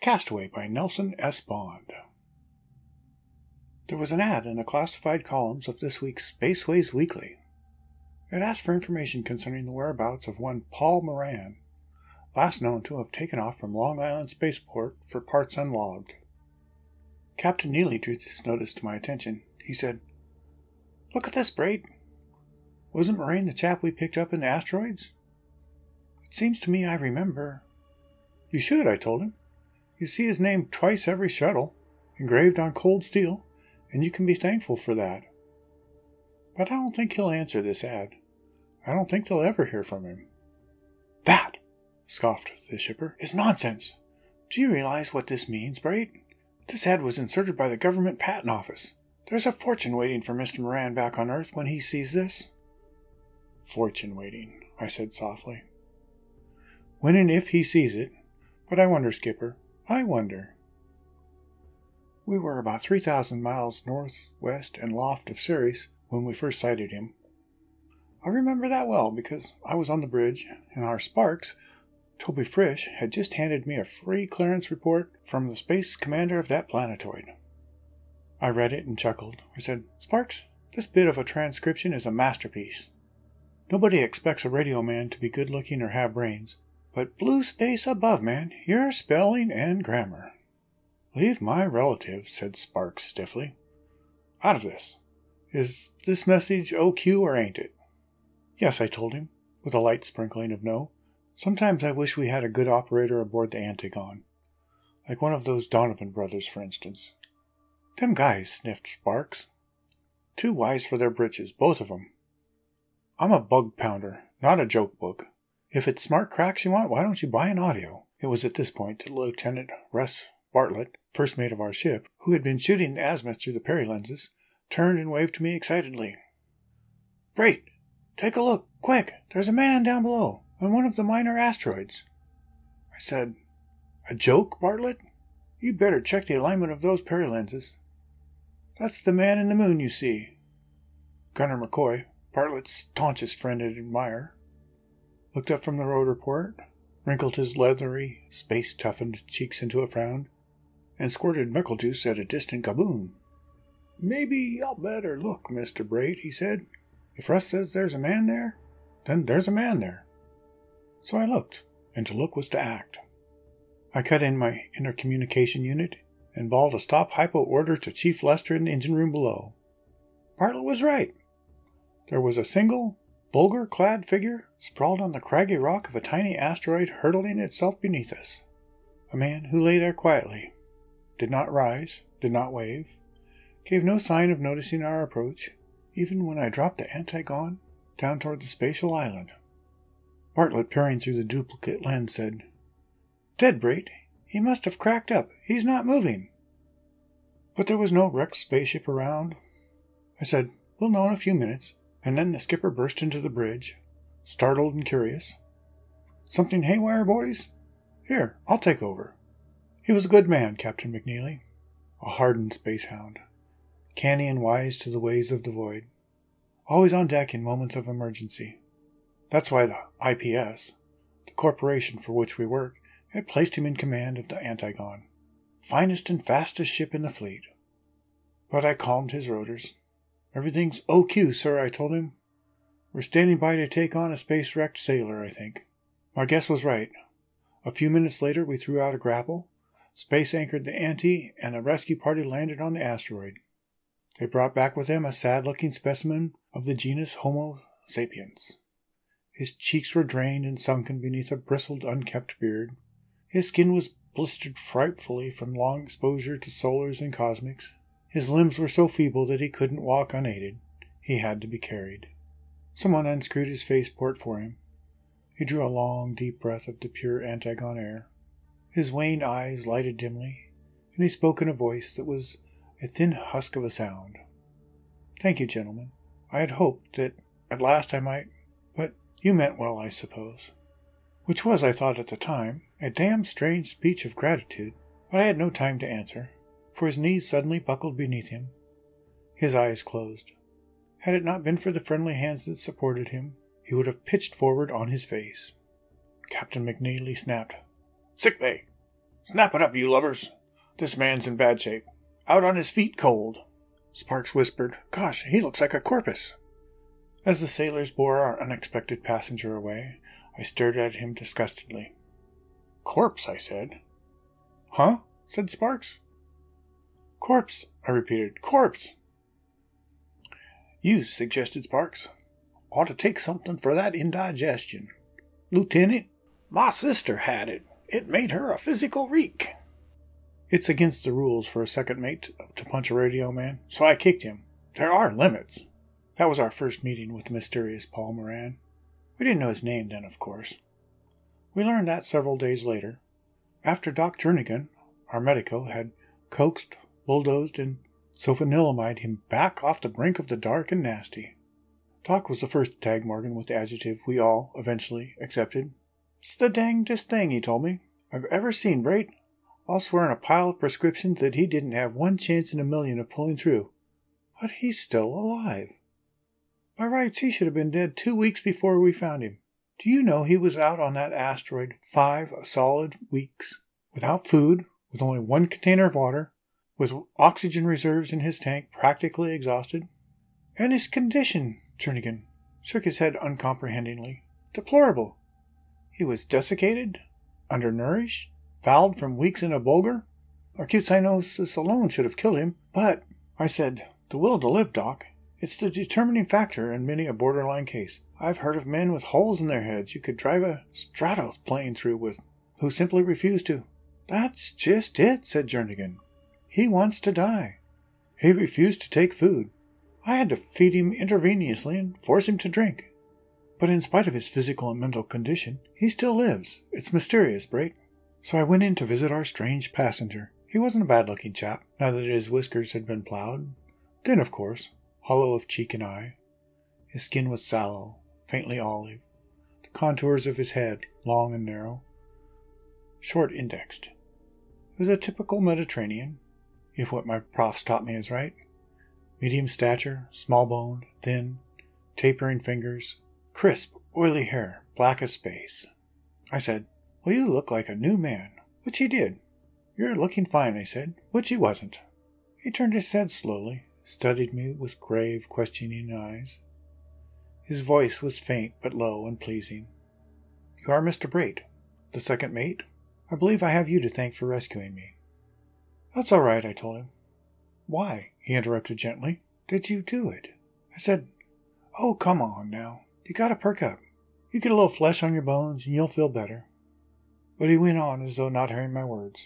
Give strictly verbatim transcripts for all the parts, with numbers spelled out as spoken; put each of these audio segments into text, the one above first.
The Castaway by Nelson S. Bond. There was an ad in the classified columns of this week's Spaceways Weekly. It asked for information concerning the whereabouts of one Paul Marine, last known to have taken off from Long Island Spaceport for parts unlogged. Captain Neely drew this notice to my attention. He said, "Look at this, Braid. Wasn't Marine the chap we picked up in the asteroids? It seems to me I remember." "You should," I told him. "You see his name twice every shuttle, engraved on cold steel, and you can be thankful for that." But I don't think he'll answer this ad. I don't think they'll ever hear from him. "That," scoffed the shipper, "is nonsense. Do you realize what this means, Braid? This ad was inserted by the government patent office. There's a fortune waiting for Mister Moran back on Earth when he sees this." "Fortune waiting," I said softly. "When and if he sees it. But I wonder, Skipper. I wonder." We were about three thousand miles northwest and loft of Ceres when we first sighted him. I remember that well because I was on the bridge, and our sparks, Toby Frisch, had just handed me a free clearance report from the space commander of that planetoid. I read it and chuckled. I said, "Sparks, this bit of a transcription is a masterpiece. Nobody expects a radio man to be good-looking or have brains. But blue space above, man, your spelling and grammar." "Leave my relatives," said Sparks stiffly, "out of this. Is this message O Q or ain't it?" "Yes," I told him, with a light sprinkling of no. Sometimes I wish we had a good operator aboard the Antigon. Like one of those Donovan brothers, for instance. "Them guys," sniffed Sparks. "Too wise for their britches, both of them. I'm a bug pounder, not a joke book. If it's smart cracks you want, why don't you buy an audio?" It was at this point that Lieutenant Russ Bartlett, first mate of our ship, who had been shooting the azimuth through the Perry lenses, turned and waved to me excitedly. "Great! Take a look! Quick! There's a man down below, on one of the minor asteroids." I said, "A joke, Bartlett? You'd better check the alignment of those Perry lenses. That's the man in the moon you see." Gunnar McCoy, Bartlett's staunchest friend and admirer, looked up from the road report, wrinkled his leathery, space-toughened cheeks into a frown, and squirted meckle juice at a distant gaboon. "Maybe y'all better look, Mister Braid," he said. "If Russ says there's a man there, then there's a man there." So I looked, and to look was to act. I cut in my intercommunication unit and bawled a stop-hypo order to Chief Lester in the engine room below. Bartlett was right. There was a single, Bulgar-clad figure sprawled on the craggy rock of a tiny asteroid hurtling itself beneath us. A man who lay there quietly, did not rise, did not wave, gave no sign of noticing our approach, even when I dropped the Antigon down toward the spatial island. Bartlett, peering through the duplicate lens, said, "Dead, Braid. He must have cracked up. He's not moving." But there was no wrecked spaceship around. I said, "We'll know in a few minutes." And then the skipper burst into the bridge, startled and curious. "Something haywire, boys? Here, I'll take over." He was a good man, Captain McNeely, a hardened space hound, canny and wise to the ways of the void, always on deck in moments of emergency. That's why the I P S, the corporation for which we work, had placed him in command of the Antigon, finest and fastest ship in the fleet. But I calmed his rotors. "Everything's O Q, sir," I told him. "We're standing by to take on a space-wrecked sailor, I think." My guess was right. A few minutes later, we threw out a grapple, space-anchored the Ante, and a rescue party landed on the asteroid. They brought back with them a sad-looking specimen of the genus Homo sapiens. His cheeks were drained and sunken beneath a bristled, unkempt beard. His skin was blistered frightfully from long exposure to solars and cosmics. His limbs were so feeble that he couldn't walk unaided. He had to be carried. Someone unscrewed his faceport for him. He drew a long, deep breath of the pure Antigon air. His wan eyes lighted dimly, and he spoke in a voice that was a thin husk of a sound. "Thank you, gentlemen. I had hoped that at last I might, but you meant well, I suppose." Which was, I thought at the time, a damn strange speech of gratitude, but I had no time to answer, for his knees suddenly buckled beneath him. His eyes closed. Had it not been for the friendly hands that supported him, he would have pitched forward on his face. Captain McNeely snapped, "Sick bay! Snap it up, you lubbers. This man's in bad shape. Out on his feet cold. Sparks whispered, Gosh, he looks like a corpus. As the sailors bore our unexpected passenger away, I stared at him disgustedly. Corpse, I said. Huh? Said Sparks. Corpse, I repeated. Corpse. You, suggested Sparks, ought to take something for that indigestion. Lieutenant, my sister had it. It made her a physical reek. It's against the rules for a second mate to punch a radio man, so I kicked him. There are limits. That was our first meeting with the mysterious Paul Moran. We didn't know his name then, of course. We learned that several days later, after Doc Jernigan, our medico, had coaxed, bulldozed, and sulfanilamide him back off the brink of the dark and nasty. Doc was the first to tag Morgan with the adjective we all, eventually, accepted. It's the dangedest thing, he told me, I've ever seen, Brate. I'll swear on a pile of prescriptions that he didn't have one chance in a million of pulling through. But he's still alive. By rights, he should have been dead two weeks before we found him. Do you know he was out on that asteroid five solid weeks, without food, with only one container of water, with oxygen reserves in his tank practically exhausted? And his condition, Jernigan shook his head uncomprehendingly, deplorable. He was desiccated, undernourished, fouled from weeks in a bulgur. Acute cyanosis alone should have killed him, but, I said, the will to live, Doc. It's the determining factor in many a borderline case. I've heard of men with holes in their heads you could drive a stratos plane through with, who simply refuse to. That's just it, said Jernigan. He wants to die. He refused to take food. I had to feed him intravenously and force him to drink. But in spite of his physical and mental condition, he still lives. It's mysterious, Brate. So I went in to visit our strange passenger. He wasn't a bad-looking chap, now that his whiskers had been ploughed. Thin, of course, hollow of cheek and eye. His skin was sallow, faintly olive. The contours of his head, long and narrow, short-indexed. He was a typical Mediterranean, if what my profs taught me is right. Medium stature, small-boned, thin, tapering fingers, crisp, oily hair, black as space. I said, Well, you look like a new man, which he did. You're looking fine, I said, which he wasn't. He turned his head slowly, studied me with grave, questioning eyes. His voice was faint but low and pleasing. You are Mister Brate, the second mate. I believe I have you to thank for rescuing me. That's all right, I told him. Why, he interrupted gently, did you do it? I said, Oh, come on now. You gotta perk up. You get a little flesh on your bones and you'll feel better. But he went on as though not hearing my words.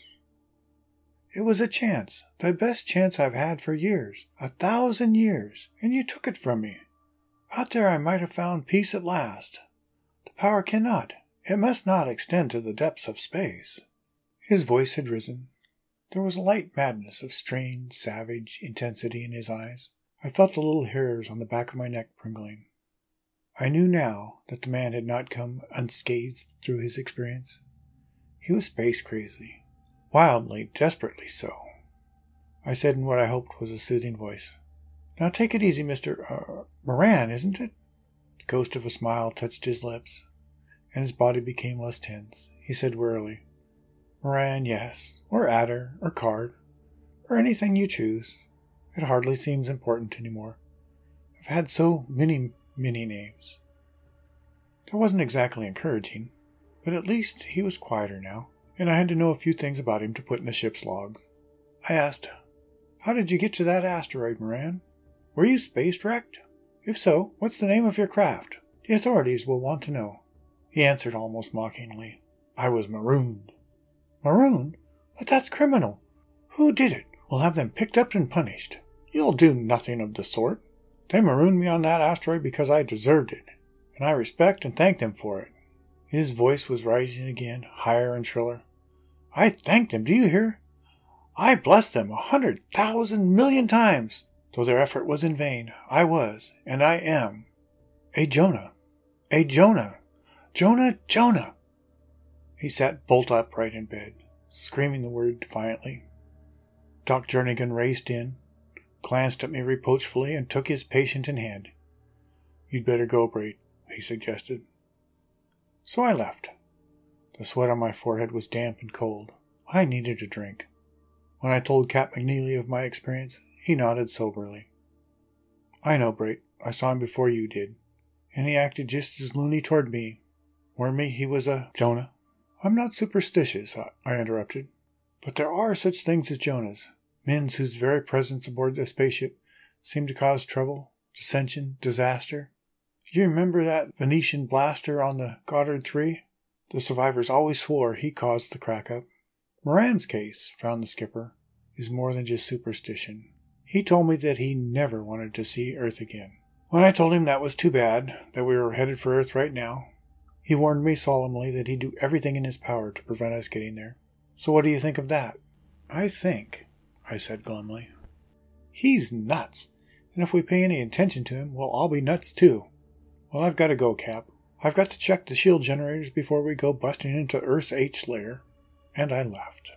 It was a chance, the best chance I've had for years, a thousand years, and you took it from me. Out there I might have found peace at last. The power cannot, it must not extend to the depths of space. His voice had risen. There was a light madness of strange, savage intensity in his eyes. I felt the little hairs on the back of my neck pringling. I knew now that the man had not come unscathed through his experience. He was space crazy, wildly, desperately so. I said in what I hoped was a soothing voice, Now take it easy, Mister Uh, Moran, isn't it? The ghost of a smile touched his lips, and his body became less tense. He said wearily, Moran, yes, or Adder, or Card, or anything you choose. It hardly seems important anymore. I've had so many, many names. That wasn't exactly encouraging. But at least he was quieter now, and I had to know a few things about him to put in the ship's log. I asked, How did you get to that asteroid, Moran? Were you space-wrecked? If so, what's the name of your craft? The authorities will want to know. He answered almost mockingly, I was marooned. Marooned? But that's criminal. Who did it? We'll have them picked up and punished. You'll do nothing of the sort. They marooned me on that asteroid because I deserved it, and I respect and thank them for it. His voice was rising again, higher and shriller. I thank them, do you hear? I blessed them a hundred thousand million times. Though their effort was in vain, I was, and I am, a Jonah. A Jonah. Jonah, Jonah. He sat bolt upright in bed, screaming the word defiantly. Doc Jernigan raced in, glanced at me reproachfully, and took his patient in hand. You'd better go, Brate, he suggested. So I left. The sweat on my forehead was damp and cold. I needed a drink. When I told Cap McNeely of my experience, he nodded soberly. I know, Brate. I saw him before you did. And he acted just as loony toward me. Were me he was a Jonah. I'm not superstitious, I, I interrupted. But there are such things as Jonahs. Men whose very presence aboard the spaceship seemed to cause trouble, dissension, disaster. You remember that Venetian blaster on the Goddard three? The survivors always swore he caused the crack-up. Moran's case, frowned the skipper, is more than just superstition. He told me that he never wanted to see Earth again. When I told him that was too bad, that we were headed for Earth right now, he warned me solemnly that he'd do everything in his power to prevent us getting there. So what do you think of that? I think, I said glumly, he's nuts, and if we pay any attention to him, we'll all be nuts too. Well, I've got to go, Cap. I've got to check the shield generators before we go busting into Earth's H layer. And I left.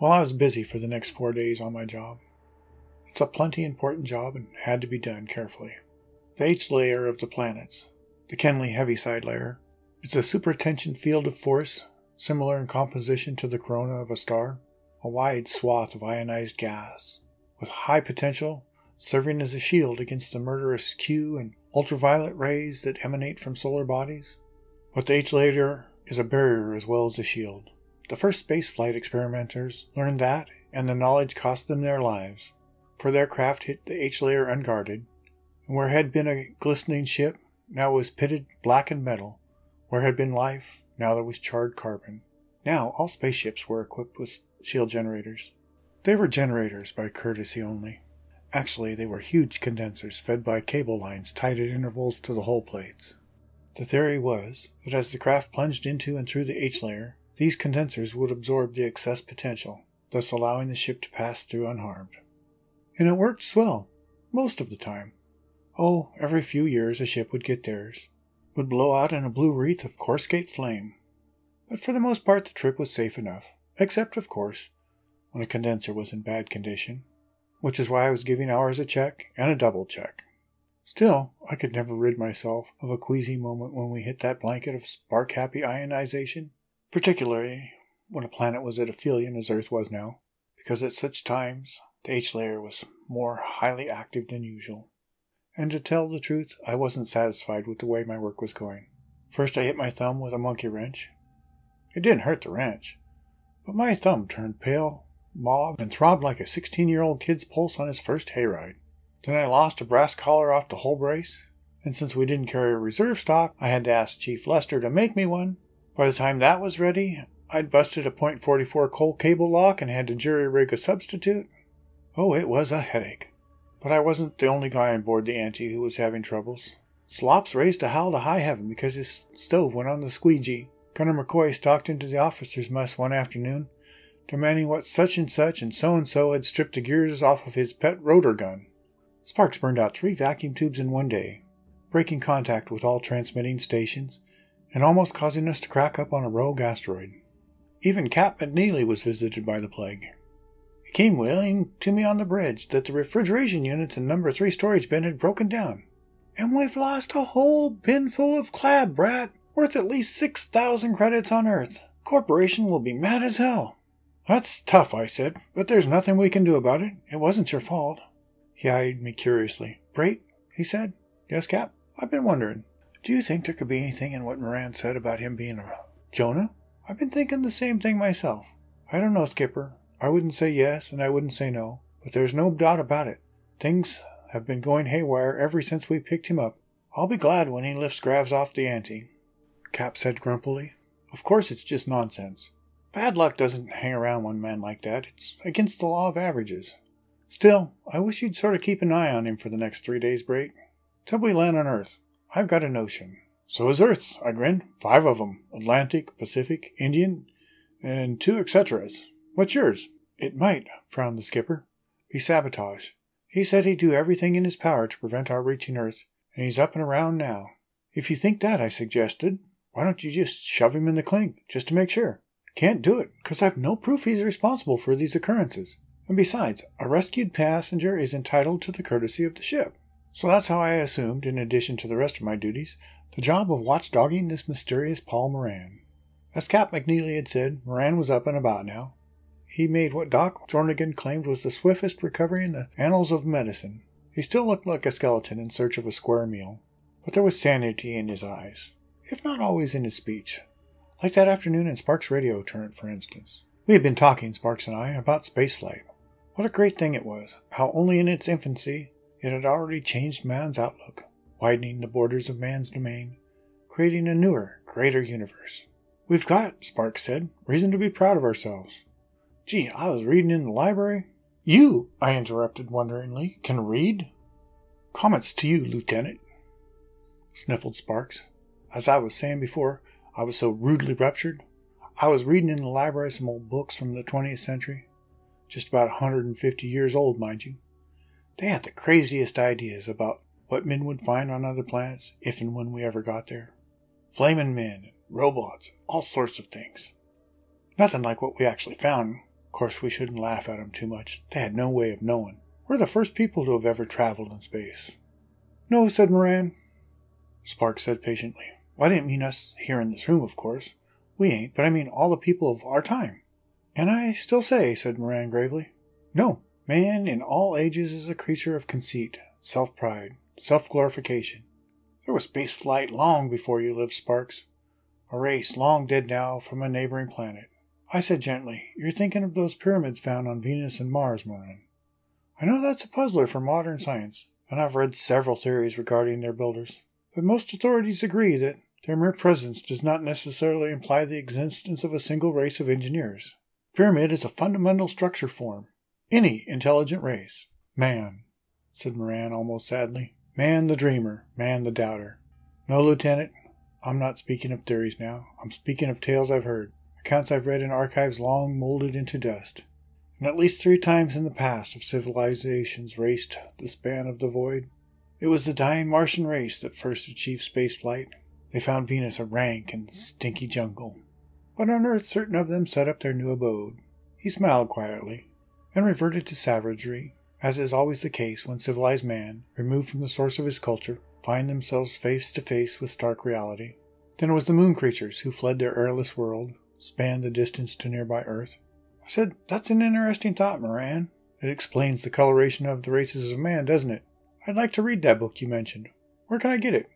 Well, I was busy for the next four days on my job. It's a plenty important job and had to be done carefully. The H layer of the planets, the Kennelly-Heaviside layer, it's a supertension field of force, similar in composition to the corona of a star, a wide swath of ionized gas, with high potential, serving as a shield against the murderous Q and ultraviolet rays that emanate from solar bodies. But the H layer is a barrier as well as a shield. The first spaceflight experimenters learned that, and the knowledge cost them their lives, for their craft hit the H-layer unguarded, and where had been a glistening ship, now was pitted blackened metal. Where had been life, now there was charred carbon. Now all spaceships were equipped with shield generators. They were generators by courtesy only. Actually, they were huge condensers fed by cable lines tied at intervals to the hull plates. The theory was that as the craft plunged into and through the H-layer, these condensers would absorb the excess potential, thus allowing the ship to pass through unharmed. And it worked swell, most of the time. Oh, every few years a ship would get theirs, would blow out in a blue wreath of coruscate flame. But for the most part the trip was safe enough, except, of course, when a condenser was in bad condition, which is why I was giving ours a check and a double check. Still, I could never rid myself of a queasy moment when we hit that blanket of spark-happy ionization, particularly when a planet was at aphelion as Earth was now, because at such times the H-layer was more highly active than usual. And to tell the truth, I wasn't satisfied with the way my work was going. First I hit my thumb with a monkey wrench. It didn't hurt the wrench, but my thumb turned pale, mauve, and throbbed like a sixteen-year-old kid's pulse on his first hayride. Then I lost a brass collar off the hull brace, and since we didn't carry a reserve stock, I had to ask Chief Lester to make me one. By the time that was ready, I'd busted a point four four coal cable lock and had to jury-rig a substitute. Oh, it was a headache. But I wasn't the only guy on board the Ante who was having troubles. Slops raised a howl to high heaven because his stove went on the squeegee. Gunnar McCoy stalked into the officers' mess one afternoon, demanding what such-and-such and so-and-so had stripped the gears off of his pet rotor gun. Sparks burned out three vacuum tubes in one day, breaking contact with all transmitting stations, and almost causing us to crack up on a rogue asteroid. Even Cap McNeely was visited by the plague. It came wailing to me on the bridge that the refrigeration units in number three storage bin had broken down. And we've lost a whole bin full of clab, brat, worth at least six thousand credits on Earth. Corporation will be mad as hell. That's tough, I said, but there's nothing we can do about it. It wasn't your fault. He eyed me curiously. Brate, he said. Yes, Cap, I've been wondering. Do you think there could be anything in what Moran said about him being a Jonah? I've been thinking the same thing myself. I don't know, Skipper. I wouldn't say yes, and I wouldn't say no, but there's no doubt about it. Things have been going haywire ever since we picked him up. I'll be glad when he lifts Gravs off the Ante, Cap said grumpily. Of course it's just nonsense. Bad luck doesn't hang around one man like that. It's against the law of averages. Still, I wish you'd sort of keep an eye on him for the next three days, Brate, till we land on Earth. I've got a notion. So is Earth, I grinned. Five of them. Atlantic, Pacific, Indian, and two et ceteras. What's yours? It might, frowned the skipper, be sabotage. He said he'd do everything in his power to prevent our reaching Earth, and he's up and around now. If you think that, I suggested, why don't you just shove him in the clink, just to make sure? Can't do it, because I've no proof he's responsible for these occurrences. And besides, a rescued passenger is entitled to the courtesy of the ship. So that's how I assumed, in addition to the rest of my duties, the job of watchdogging this mysterious Paul Moran. As Cap McNeely had said, Moran was up and about now. He made what Doc Jernigan claimed was the swiftest recovery in the annals of medicine. He still looked like a skeleton in search of a square meal, but there was sanity in his eyes, if not always in his speech. Like that afternoon in Sparks' radio turret, for instance. We had been talking, Sparks and I, about spaceflight. What a great thing it was, how only in its infancy it had already changed man's outlook, widening the borders of man's domain, creating a newer, greater universe. We've got, Sparks said, reason to be proud of ourselves. Gee, I was reading in the library. You, I interrupted wonderingly, can read? Comments to you, Lieutenant, sniffled Sparks. As I was saying before, I was so rudely ruptured. I was reading in the library some old books from the twentieth century. Just about one hundred fifty years old, mind you. They had the craziest ideas about what men would find on other planets if and when we ever got there. Flaming men, robots, all sorts of things. Nothing like what we actually found. Of course, we shouldn't laugh at them too much. They had no way of knowing. We're the first people to have ever traveled in space. No, said Moran. Sparks said patiently. Well, I didn't mean us here in this room, of course. We ain't, but I mean all the people of our time. And I still say, said Moran gravely, no, man in all ages is a creature of conceit, self-pride, self-glorification. There was space flight long before you lived, Sparks. A race long dead now from a neighboring planet. I said gently, you're thinking of those pyramids found on Venus and Mars, Moran. I know that's a puzzler for modern science, and I've read several theories regarding their builders, but most authorities agree that their mere presence does not necessarily imply the existence of a single race of engineers. Pyramid is a fundamental structure form. Any intelligent race. Man, said Moran almost sadly. Man the dreamer, man the doubter. No, Lieutenant, I'm not speaking of theories now. I'm speaking of tales I've heard, accounts I've read in archives long molded into dust. And at least three times in the past of civilizations raced the span of the void. It was the dying Martian race that first achieved spaceflight. They found Venus a rank and stinky jungle. But on Earth, certain of them set up their new abode. He smiled quietly, and reverted to savagery, as is always the case when civilized man, removed from the source of his culture, find themselves face to face with stark reality. Then it was the moon creatures who fled their airless world, spanned the distance to nearby Earth. I said, that's an interesting thought, Moran. It explains the coloration of the races of man, doesn't it? I'd like to read that book you mentioned. Where can I get it?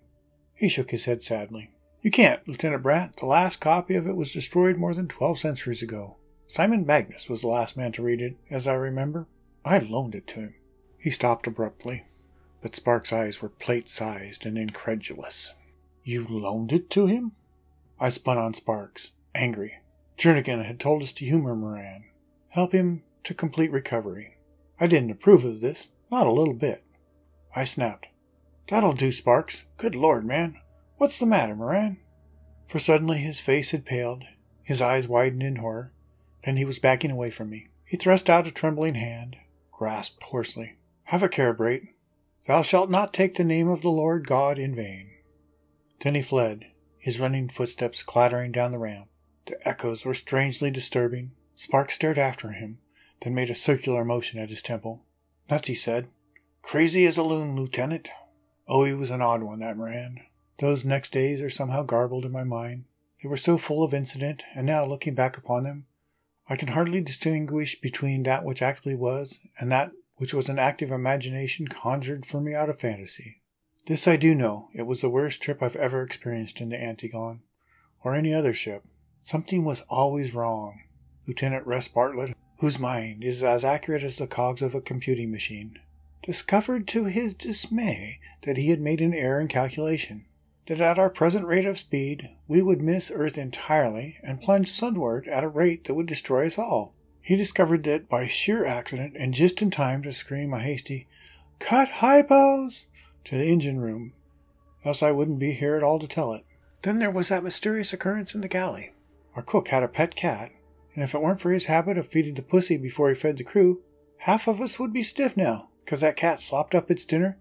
He shook his head sadly. You can't, Lieutenant Bratt. The last copy of it was destroyed more than twelve centuries ago. Simon Magnus was the last man to read it, as I remember. I loaned it to him. He stopped abruptly, but Sparks' eyes were plate-sized and incredulous. You loaned it to him? I spun on Sparks, angry. Jernigan had told us to humor Moran, help him to complete recovery. I didn't approve of this, not a little bit. I snapped. That'll do, Sparks. Good Lord, man. What's the matter, Moran? For suddenly his face had paled, his eyes widened in horror, then he was backing away from me. He thrust out a trembling hand, grasped hoarsely. Have a care, Brate. Thou shalt not take the name of the Lord God in vain. Then he fled, his running footsteps clattering down the ramp. The echoes were strangely disturbing. Sparks stared after him, then made a circular motion at his temple. Nuts, he said. Crazy as a loon, Lieutenant. Oh, he was an odd one, that Moran. Those next days are somehow garbled in my mind. They were so full of incident, and now, looking back upon them, I can hardly distinguish between that which actually was and that which was an active imagination conjured for me out of fantasy. This I do know. It was the worst trip I've ever experienced in the Antigon, or any other ship. Something was always wrong. Lieutenant Russ Bartlett, whose mind is as accurate as the cogs of a computing machine, discovered to his dismay that he had made an error in calculation. That at our present rate of speed, we would miss Earth entirely and plunge sunward at a rate that would destroy us all. He discovered that by sheer accident, and just in time to scream a hasty, "Cut hypos!" to the engine room, else I wouldn't be here at all to tell it. Then there was that mysterious occurrence in the galley. Our cook had a pet cat, and if it weren't for his habit of feeding the pussy before he fed the crew, half of us would be stiff now, because that cat slopped up its dinner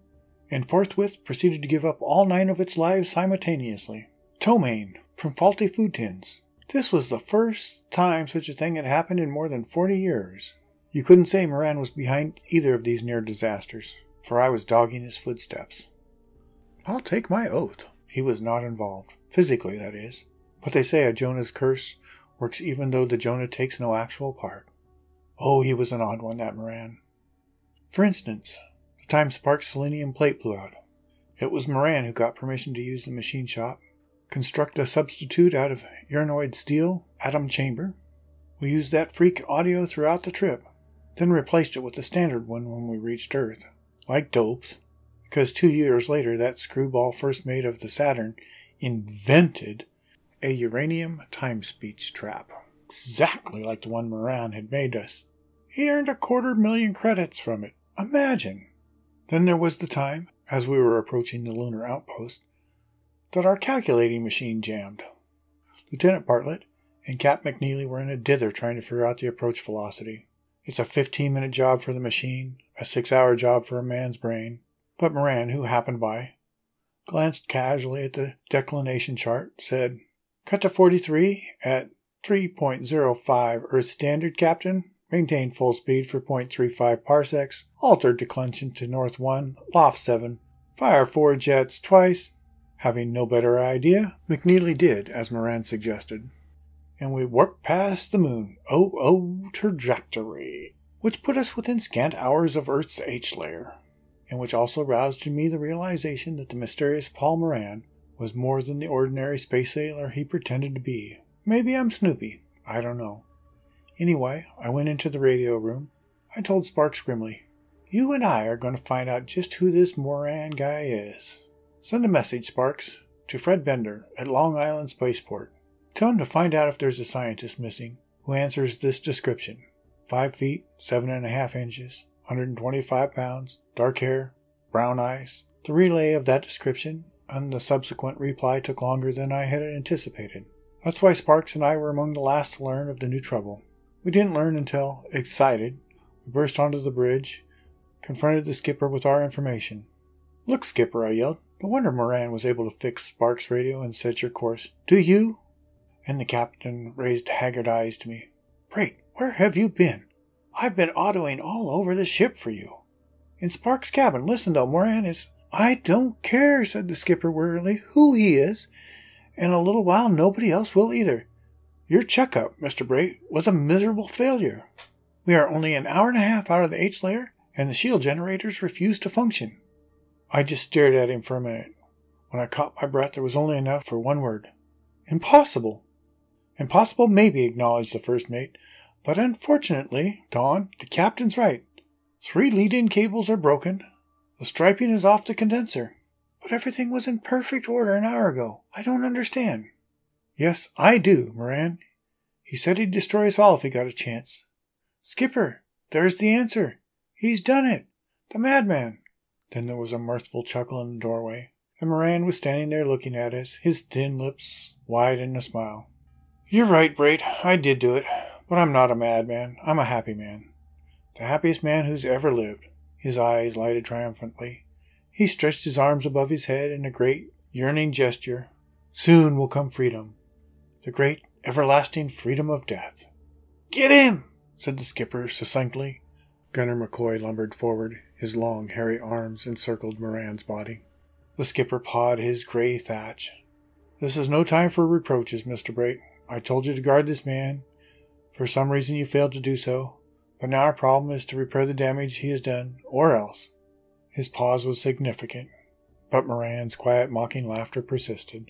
and forthwith proceeded to give up all nine of its lives simultaneously. Ptomaine, from faulty food tins. This was the first time such a thing had happened in more than forty years. You couldn't say Moran was behind either of these near disasters, for I was dogging his footsteps. I'll take my oath. He was not involved, physically that is. But they say a Jonah's curse works even though the Jonah takes no actual part. Oh, he was an odd one, that Moran. For instance, the time Spark's selenium plate blew out, it was Moran who got permission to use the machine shop, construct a substitute out of uranoid steel, atom chamber. We used that freak audio throughout the trip, then replaced it with the standard one when we reached Earth. Like dopes, because two years later that screwball first mate of the Saturn invented a uranium time speech trap, exactly like the one Moran had made us. He earned a quarter million credits from it. Imagine! Then there was the time, as we were approaching the lunar outpost, that our calculating machine jammed. Lieutenant Bartlett and Cap McNeely were in a dither trying to figure out the approach velocity. It's a fifteen-minute job for the machine, a six-hour job for a man's brain. But Moran, who happened by, glanced casually at the declination chart, said, "Cut to forty-three at three point zero five Earth standard, Captain. Maintain full speed for zero point three five parsecs. Alter declension to north one, loft seven. Fire four jets twice." Having no better idea, McNeely did, as Moran suggested. And we warped past the moon, oh oh trajectory, which put us within scant hours of Earth's H-layer, and which also roused in me the realization that the mysterious Paul Moran was more than the ordinary space sailor he pretended to be. Maybe I'm Snoopy. I don't know. Anyway, I went into the radio room. I told Sparks grimly, "You and I are going to find out just who this Moran guy is. Send a message, Sparks, to Fred Bender at Long Island Spaceport. Tell him to find out if there's a scientist missing who answers this description. Five feet, seven and a half inches, one hundred twenty-five pounds, dark hair, brown eyes." The relay of that description and the subsequent reply took longer than I had anticipated. That's why Sparks and I were among the last to learn of the new trouble. We didn't learn until, excited, we burst onto the bridge, confronted the skipper with our information. "Look, skipper," I yelled. "No wonder Moran was able to fix Sparks' radio and set your course. Do you?" And the captain raised haggard eyes to me. "Great, where have you been? I've been autoing all over the ship for you. In Sparks' cabin. Listen, though, Moran is..." "I don't care," said the skipper wearily, "who he is. In a little while, nobody else will either. Your checkup, Mister Bray, was a miserable failure. We are only an hour and a half out of the H-layer, and the shield generators refuse to function." I just stared at him for a minute. When I caught my breath, there was only enough for one word. "Impossible." "Impossible, maybe," acknowledged the first mate. "But unfortunately, Don, the captain's right. Three lead-in cables are broken. The striping is off the condenser." "But everything was in perfect order an hour ago. I don't understand." "Yes, I do, Moran. He said he'd destroy us all if he got a chance." "Skipper, there's the answer. He's done it. The madman." Then there was a mirthful chuckle in the doorway, and Moran was standing there looking at us, his thin lips wide in a smile. "You're right, Brait. I did do it. But I'm not a madman. I'm a happy man. The happiest man who's ever lived." His eyes lighted triumphantly. He stretched his arms above his head in a great, yearning gesture. "Soon will come freedom. The great, everlasting freedom of death." "Get him!" said the skipper succinctly. Gunnar McCoy lumbered forward. His long, hairy arms encircled Moran's body. The skipper pawed his gray thatch. "This is no time for reproaches, Mister Brait. I told you to guard this man. For some reason you failed to do so. But now our problem is to repair the damage he has done, or else." His pause was significant, but Moran's quiet, mocking laughter persisted.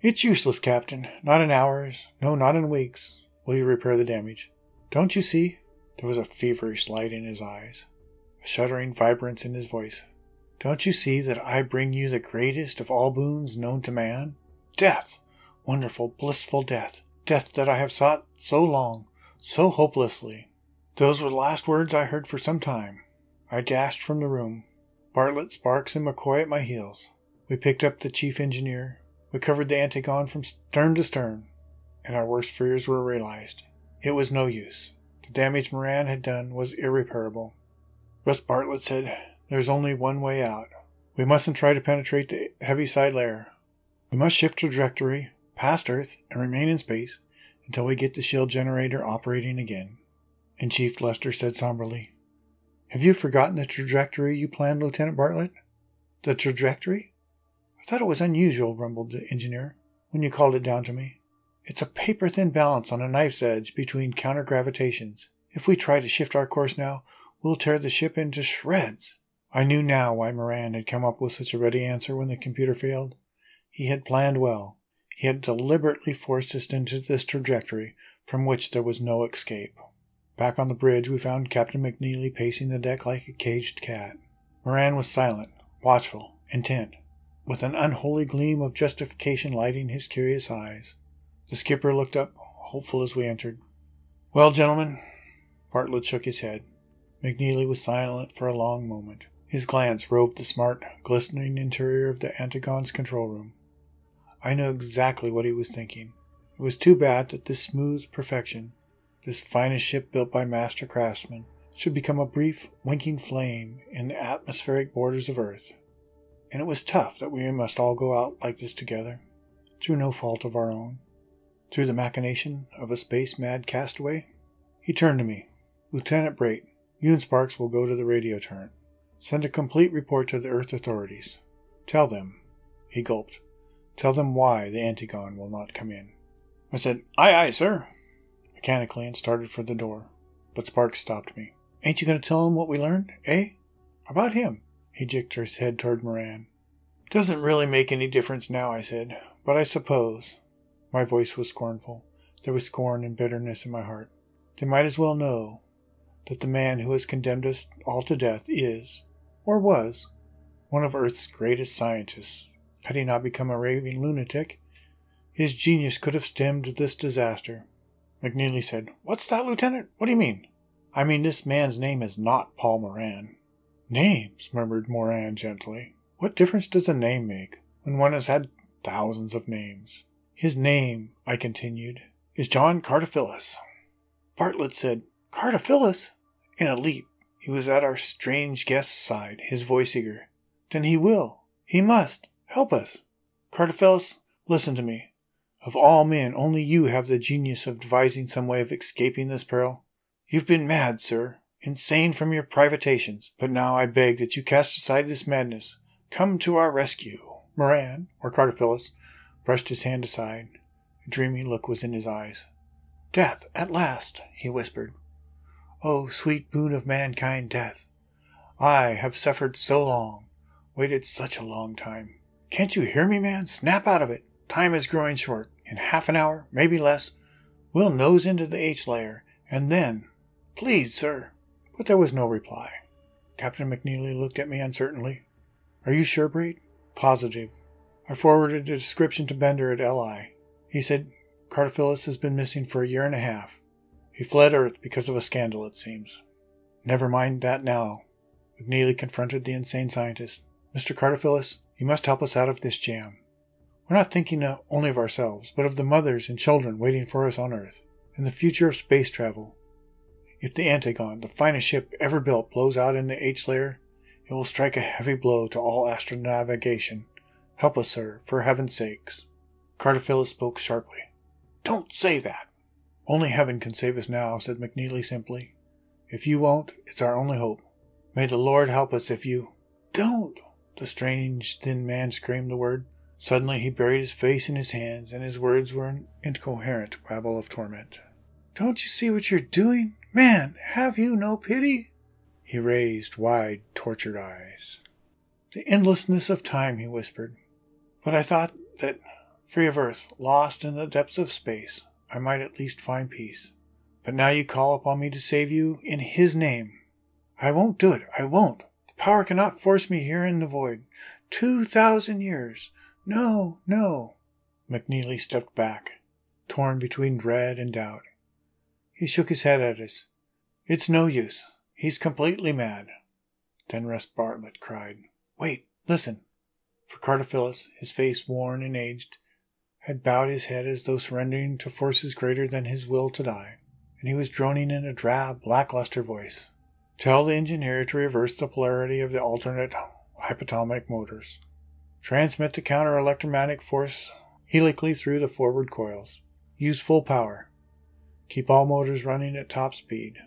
"It's useless, Captain. Not in hours. No, not in weeks. Will you repair the damage? Don't you see?" There was a feverish light in his eyes, a shuddering vibrance in his voice. "Don't you see that I bring you the greatest of all boons known to man? Death! Wonderful, blissful death. Death that I have sought so long, so hopelessly." Those were the last words I heard for some time. I dashed from the room, Bartlett, Sparks, and McCoy at my heels. We picked up the chief engineer. We covered the Antigon from stern to stern, and our worst fears were realized. It was no use. The damage Moran had done was irreparable. Russ Bartlett said, "There's only one way out. We mustn't try to penetrate the Heaviside layer. We must shift trajectory past Earth and remain in space until we get the shield generator operating again." And Chief Lester said somberly, "Have you forgotten the trajectory you planned, Lieutenant Bartlett?" "The trajectory? I thought it was unusual," rumbled the engineer, "when you called it down to me. It's a paper-thin balance on a knife's edge between counter-gravitations. If we try to shift our course now, we'll tear the ship into shreds. I knew now why Moran had come up with such a ready answer when the computer failed. He had planned well. He had deliberately forced us into this trajectory from which there was no escape. Back on the bridge, we found Captain McNeely pacing the deck like a caged cat. Moran was silent, watchful, intent, with an unholy gleam of justification lighting his curious eyes. The skipper looked up, hopeful as we entered. "Well, gentlemen," Bartlett shook his head. McNeely was silent for a long moment. His glance roved the smart, glistening interior of the Antigon's control room. I knew exactly what he was thinking. It was too bad that this smooth perfection, this finest ship built by master craftsmen, should become a brief, winking flame in the atmospheric borders of Earth. And it was tough that we must all go out like this together, through no fault of our own, through the machination of a space-mad castaway. He turned to me. "Lieutenant Brait, you and Sparks will go to the radio turret. Send a complete report to the Earth authorities. Tell them," he gulped, "tell them why the Antigon will not come in." I said, "Aye, aye, sir," mechanically, and started for the door. But Sparks stopped me. "Ain't you going to tell him what we learned, eh? About him?" He jerked his head toward Moran. "Doesn't really make any difference now," I said, "but I suppose." My voice was scornful. There was scorn and bitterness in my heart. "They might as well know that the man who has condemned us all to death is, or was, one of Earth's greatest scientists. Had he not become a raving lunatic, his genius could have stemmed this disaster." McNeely said, "What's that, Lieutenant? What do you mean?" "I mean this man's name is not Paul Moran." "Names," murmured Moran gently. "What difference does a name make when one has had thousands of names?" "His name," I continued, "is John Cartaphilus." Bartlett said, "Cartaphilus?" In a leap, he was at our strange guest's side, his voice eager. "Then he will, he must, help us. Cartaphilus, listen to me. Of all men, only you have the genius of devising some way of escaping this peril. You've been mad, sir, insane from your privations, but now I beg that you cast aside this madness. Come to our rescue." Moran, or Cartaphilus, brushed his hand aside. A dreamy look was in his eyes. "Death, at last," he whispered. "Oh, sweet boon of mankind, death. I have suffered so long, waited such a long time. Can't you hear me, man? Snap out of it. Time is growing short. In half an hour, maybe less, we'll nose into the H-layer, and then... Please, sir." But there was no reply. Captain McNeely looked at me uncertainly. "Are you sure, Brait?" "Positive." I forwarded a description to Bender at L I. He said, "Cartaphilus has been missing for a year and a half. He fled Earth because of a scandal, it seems." "Never mind that now." McNeely confronted the insane scientist. "Mister Cartaphilus, you must help us out of this jam. We're not thinking only of ourselves, but of the mothers and children waiting for us on Earth, and the future of space travel. If the Antigon, the finest ship ever built, blows out in the H-layer, it will strike a heavy blow to all astronavigation. Help us, sir, for heaven's sakes." Cartaphilus spoke sharply. "Don't say that!" "Only heaven can save us now," said McNeely simply. "If you won't, it's our only hope. May the Lord help us if you—" "Don't!" The strange, thin man screamed the word. Suddenly he buried his face in his hands, and his words were an incoherent babble of torment. "Don't you see what you're doing? Man, have you no pity?" He raised wide, tortured eyes. "The endlessness of time," he whispered. "But I thought that, free of Earth, lost in the depths of space, I might at least find peace. But now you call upon me to save you in His name. I won't do it. I won't. The power cannot force me here in the void. Two thousand years. No, no." McNeely stepped back, torn between dread and doubt. He shook his head at us. "It's no use. He's completely mad." Then Russ Bartlett cried, "Wait, listen." For Cartaphilus, his face worn and aged, had bowed his head as though surrendering to forces greater than his will to die, and he was droning in a drab, lackluster voice. "Tell the engineer to reverse the polarity of the alternate hypotomic motors. Transmit the counter-electromagnetic force helically through the forward coils. Use full power. Keep all motors running at top speed.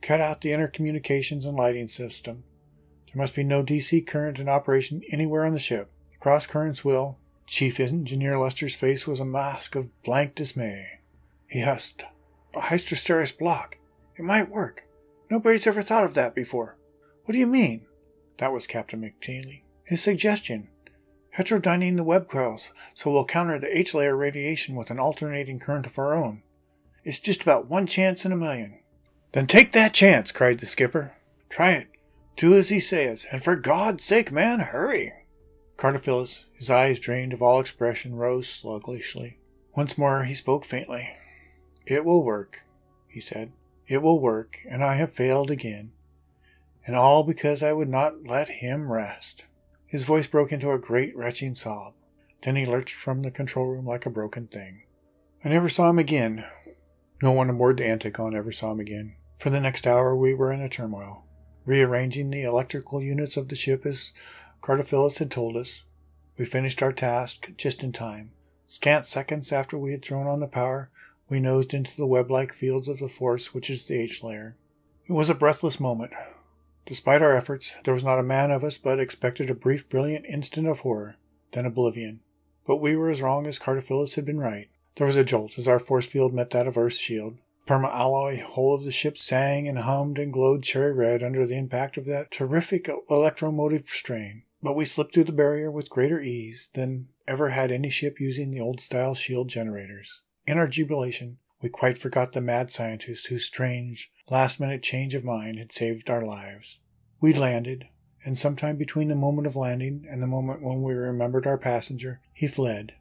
Cut out the intercommunications and lighting system. There must be no D C current in operation anywhere on the ship. The cross-currents will, Chief Engineer Lester's face was a mask of blank dismay. He husked, "The hysterosteris block. It might work. Nobody's ever thought of that before. What do you mean?" That was Captain McNeely. "His suggestion. Heterodyning the web coils, so we'll counter the H-layer radiation with an alternating current of our own. It's just about one chance in a million." "Then take that chance," cried the skipper. "Try it. Do as he says, and for God's sake, man, hurry!" Cartaphilus, his eyes drained of all expression, rose sluggishly. Once more he spoke faintly. "It will work," he said. "It will work, and I have failed again. And all because I would not let him rest." His voice broke into a great retching sob. Then he lurched from the control room like a broken thing. I never saw him again. No one aboard the Antigon ever saw him again. For the next hour we were in a turmoil, rearranging the electrical units of the ship as Cartaphilus had told us. We finished our task just in time. Scant seconds after we had thrown on the power, we nosed into the web-like fields of the force which is the H-layer. It was a breathless moment. Despite our efforts, there was not a man of us but expected a brief, brilliant instant of horror, then oblivion. But we were as wrong as Cartaphilus had been right. There was a jolt as our force field met that of Earth's shield. The perma-alloy hull of the ship sang and hummed and glowed cherry red under the impact of that terrific electromotive strain. But we slipped through the barrier with greater ease than ever had any ship using the old-style shield generators. In our jubilation, we quite forgot the mad scientist whose strange, last-minute change of mind had saved our lives. We landed, and sometime between the moment of landing and the moment when we remembered our passenger, he fled,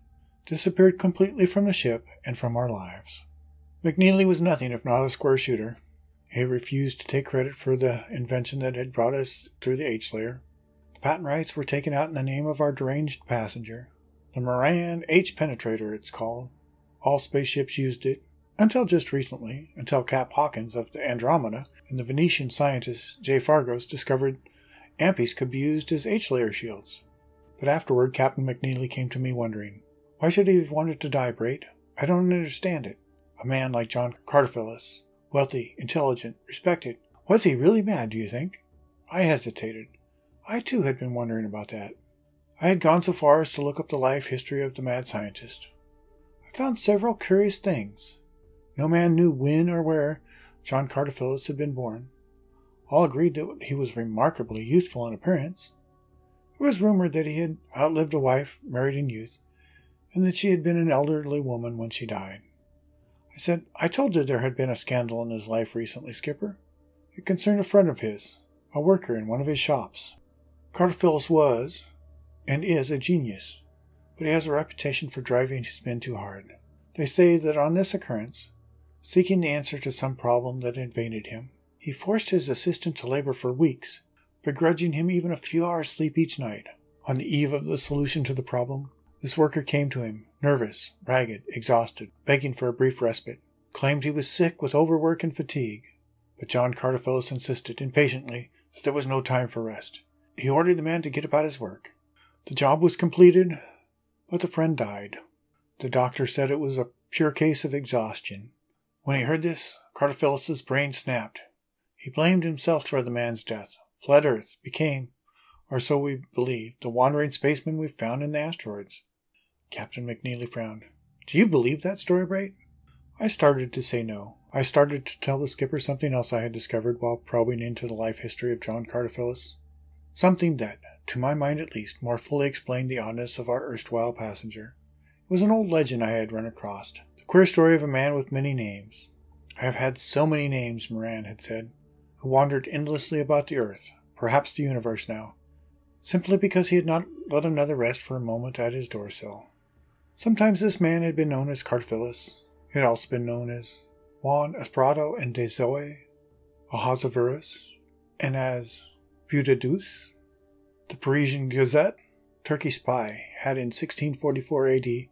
disappeared completely from the ship and from our lives. McNeely was nothing if not a square shooter. He refused to take credit for the invention that had brought us through the H-layer. The patent rights were taken out in the name of our deranged passenger. The Moran H-penetrator, it's called. All spaceships used it, until just recently, until Cap Hawkins of the Andromeda and the Venetian scientist Jay Fargos discovered amphis could be used as H-layer shields. But afterward, Captain McNeely came to me wondering, "Why should he have wanted to die, Brait? I don't understand it. A man like John Cartaphilus, wealthy, intelligent, respected. Was he really mad, do you think?" I hesitated. I, too, had been wondering about that. I had gone so far as to look up the life history of the mad scientist. Found several curious things. No man knew when or where John Cartaphilus had been born. All agreed that he was remarkably youthful in appearance. It was rumored that he had outlived a wife, married in youth, and that she had been an elderly woman when she died. I said, "I told you there had been a scandal in his life recently, Skipper. It concerned a friend of his, a worker in one of his shops. Cartaphilus was, and is, a genius. But he has a reputation for driving his men too hard. They say that on this occurrence, seeking the answer to some problem that invaded him, he forced his assistant to labor for weeks, begrudging him even a few hours' sleep each night. On the eve of the solution to the problem, this worker came to him, nervous, ragged, exhausted, begging for a brief respite, claimed he was sick with overwork and fatigue. But John Cartaphilus insisted impatiently that there was no time for rest. He ordered the man to get about his work. The job was completed, but the friend died. The doctor said it was a pure case of exhaustion. When he heard this, Cartaphilus's brain snapped. He blamed himself for the man's death, fled Earth, became, or so we believe, the wandering spaceman we found in the asteroids." Captain McNeely frowned. "Do you believe that story, Brait?" I started to say no. I started to tell the skipper something else I had discovered while probing into the life history of John Cartaphilus. Something that, to my mind at least, more fully explained the oddness of our erstwhile passenger. It was an old legend I had run across, the queer story of a man with many names. "I have had so many names," Moran had said, "who wandered endlessly about the earth, perhaps the universe now, simply because he had not let another rest for a moment at his door sill." Sometimes this man had been known as Cartaphilus. He had also been known as Juan Esperado and de Zoe, Ahasuerus, and as Buda Deuce. The Parisian Gazette, Turkey spy, had in sixteen forty-four A D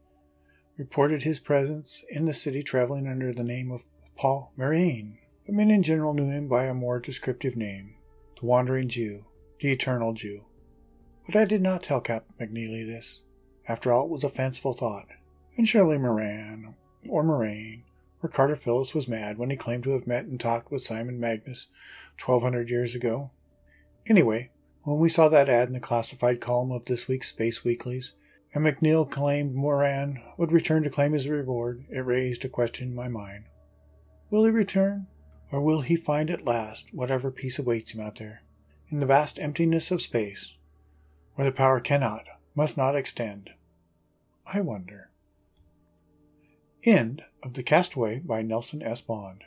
reported his presence in the city traveling under the name of Paul Marine, but men in general knew him by a more descriptive name, the Wandering Jew, the Eternal Jew. But I did not tell Captain McNeely this. After all, it was a fanciful thought, and surely Moran, or Moraine, or Cartaphilus was mad when he claimed to have met and talked with Simon Magnus twelve hundred years ago. Anyway, when we saw that ad in the classified column of this week's Space Weeklies, and McNeely claimed Moran would return to claim his reward, it raised a question in my mind. Will he return, or will he find at last whatever peace awaits him out there, in the vast emptiness of space, where the power cannot, must not extend? I wonder. End of The Castaway by Nelson S. Bond.